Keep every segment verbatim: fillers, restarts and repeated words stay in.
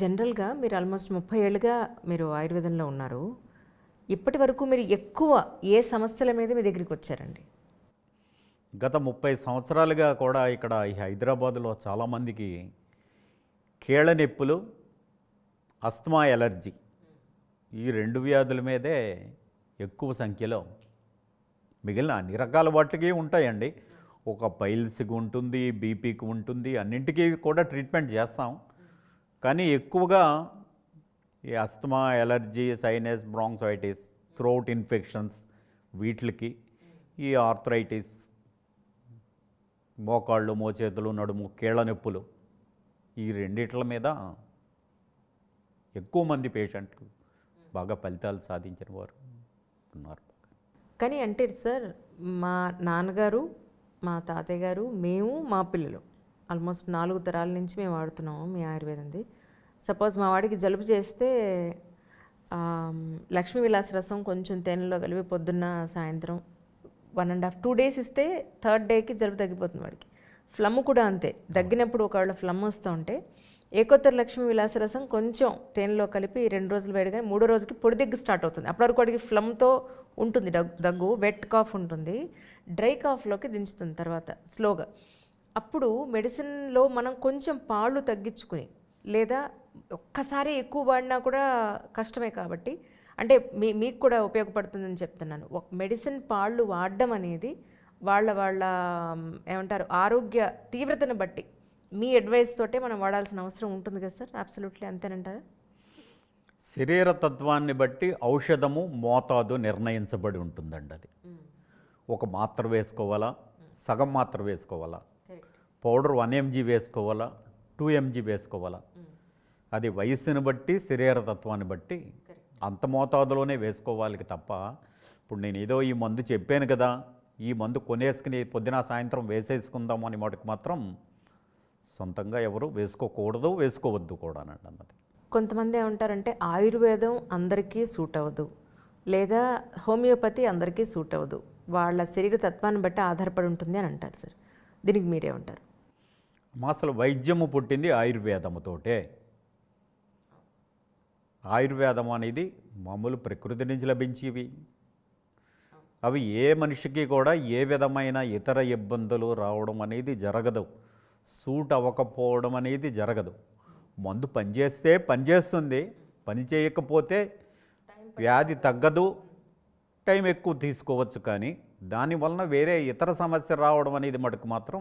జనరల్గా మీరు ఆల్మోస్ట్ ముప్పై ఏళ్ళుగా మీరు ఆయుర్వేదంలో ఉన్నారు. ఇప్పటి వరకు మీరు ఎక్కువ ఏ సమస్యల మీద మీ దగ్గరికి వచ్చారండి? గత ముప్పై సంవత్సరాలుగా కూడా ఇక్కడ ఈ హైదరాబాదులో చాలామందికి కీళ్ళ నొప్పులు, అస్మా, ఎలర్జీ ఈ రెండు వ్యాధుల మీదే ఎక్కువ సంఖ్యలో. మిగిలిన అన్ని రకాల వాటికి ఉంటాయండి, ఒక పైల్స్కి ఉంటుంది, బీపీకి ఉంటుంది, అన్నింటికీ కూడా ట్రీట్మెంట్ చేస్తాం. కానీ ఎక్కువగా ఈ asthma, allergy, sinus, bronchitis, throat infections, వీటికి ఈ ఆర్థరైటిస్, మోకాళ్ళు, మోచేతులు, నడుము, కీళ్ళ నొప్పులు ఈ రెండిట్ల మీద ఎక్కువ మంది పేషెంట్లు బాగా ఫలితాలు సాధించిన వారు ఉన్నారు. కానీ అంటే సార్, మా నాన్నగారు, మా తాతయ్య గారు, మేము, మా పిల్లలు ఆల్మోస్ట్ నాలుగు తరాల నుంచి మేము వాడుతున్నాము మీ ఆయుర్వేదంది. సపోజ్ మా వాడికి జలుబు చేస్తే లక్ష్మీ విలాస రసం కొంచెం తేనెలో కలిపి పొద్దున్న సాయంత్రం one and half two days ఇస్తే థర్డ్ డేకి జలుబు తగ్గిపోతుంది వాడికి. ఫ్లమ్ కూడా అంతే, తగ్గినప్పుడు ఒకవేళ ఫ్లమ్ వస్తూ ఉంటే ఏకోత్తర లక్ష్మీ విలాస రసం కొంచెం తేనెలో కలిపి రెండు రోజులు వేడిగా మూడో రోజుకి పొడి దగ్గు స్టార్ట్ అవుతుంది. అప్పటివరకు వాడికి ఫ్లమ్తో ఉంటుంది, దగ్గు, వెట్ కాఫ్ ఉంటుంది, డ్రై కాఫ్లోకి దించుతుంది తర్వాత స్లోగా. అప్పుడు మెడిసిన్లో మనం కొంచెం పాళ్ళు తగ్గించుకుని, లేదా ఒక్కసారి ఎక్కువ వాడినా కూడా కష్టమే కాబట్టి, అంటే మీ మీకు కూడా ఉపయోగపడుతుందని చెప్తున్నాను. ఒక మెడిసిన్ పాళ్ళు వాడడం అనేది వాళ్ళ వాళ్ళ ఏమంటారు ఆరోగ్య తీవ్రతను బట్టి మీ అడ్వైస్ తోటే మనం వాడాల్సిన అవసరం ఉంటుంది కదా సార్? అబ్సల్యూట్లీ అంతేనంటారా? శరీర తత్వాన్ని బట్టి ఔషధము మోతాదు నిర్ణయించబడి ఉంటుందండి. అది ఒక మాత్ర వేసుకోవాలా, సగం మాత్ర వేసుకోవాలా, పౌడర్ వన్ ఎంజీ వేసుకోవాలా, టూ ఎంజీ వేసుకోవాలా, అది వయస్సుని బట్టి, శరీరతత్వాన్ని బట్టి అంత మోతాదులోనే వేసుకోవాలి తప్ప, ఇప్పుడు నేను ఏదో ఈ మందు చెప్పాను కదా, ఈ మందు కొనేసుకుని పొద్దున సాయంత్రం వేసేసుకుందాము అని మటుకు మాత్రం సొంతంగా ఎవరు వేసుకోకూడదు, వేసుకోవద్దు కూడా అన్నది. కొంతమంది ఏమంటారంటే ఆయుర్వేదం అందరికీ సూట్ అవ్వదు, లేదా హోమియోపతి అందరికీ సూట్ అవ్వదు, వాళ్ళ శరీర తత్వాన్ని బట్టి ఆధారపడి ఉంటుంది అని అంటారు సార్. దీనికి మీరేమంటారు? మా అసలు వైద్యము పుట్టింది ఆయుర్వేదముతోటే. ఆయుర్వేదం అనేది మామూలు ప్రకృతి నుంచి లభించేవి, అవి ఏ మనిషికి కూడా ఏ విధమైన ఇతర ఇబ్బందులు రావడం అనేది జరగదు, సూట్ అవ్వకపోవడం అనేది జరగదు. మందు పనిచేస్తే పనిచేస్తుంది, పని చేయకపోతే వ్యాధి తగ్గదు, టైం ఎక్కువ తీసుకోవచ్చు, కానీ దానివలన వేరే ఇతర సమస్య రావడం అనేది మటుకు మాత్రం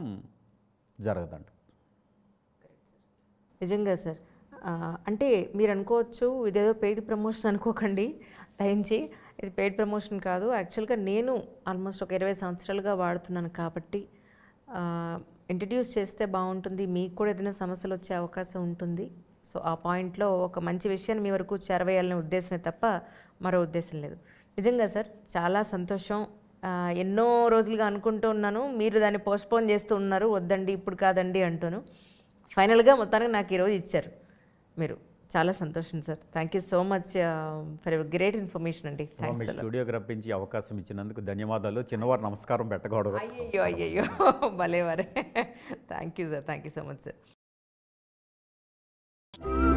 జరగదండి. నిజంగా సార్, అంటే మీరు అనుకోవచ్చు ఇదేదో పెయిడ్ ప్రమోషన్ అనుకోకండి, దయించి ఇది పెయిడ్ ప్రమోషన్ కాదు. యాక్చువల్గా నేను ఆల్మోస్ట్ ఒక ఇరవై సంవత్సరాలుగా వాడుతున్నాను కాబట్టి ఇంట్రడ్యూస్ చేస్తే బాగుంటుంది, మీకు కూడా ఏదైనా సమస్యలు వచ్చే అవకాశం ఉంటుంది. సో ఆ పాయింట్లో ఒక మంచి విషయాన్ని మీ వరకు చేరవేయాలనే ఉద్దేశమే తప్ప మరో ఉద్దేశం లేదు. నిజంగా సార్ చాలా సంతోషం. ఎన్నో రోజులుగా అనుకుంటూ ఉన్నాను, మీరు దాన్ని పోస్ట్పోన్ చేస్తూ ఉన్నారు, వద్దండి ఇప్పుడు కాదండి అంటాను. ఫైనల్గా మొత్తానికి నాకు ఈరోజు ఇచ్చారు మీరు, చాలా సంతోషం sir. Thank you so much for your great information అండి. స్టూడియోకి రప్పించి అవకాశం ఇచ్చినందుకు ధన్యవాదాలు. చిన్నవారు నమస్కారం పెట్టకూడదు. అయ్యో అయ్యో భలేవారే. Thank you sir, thank you so much sir.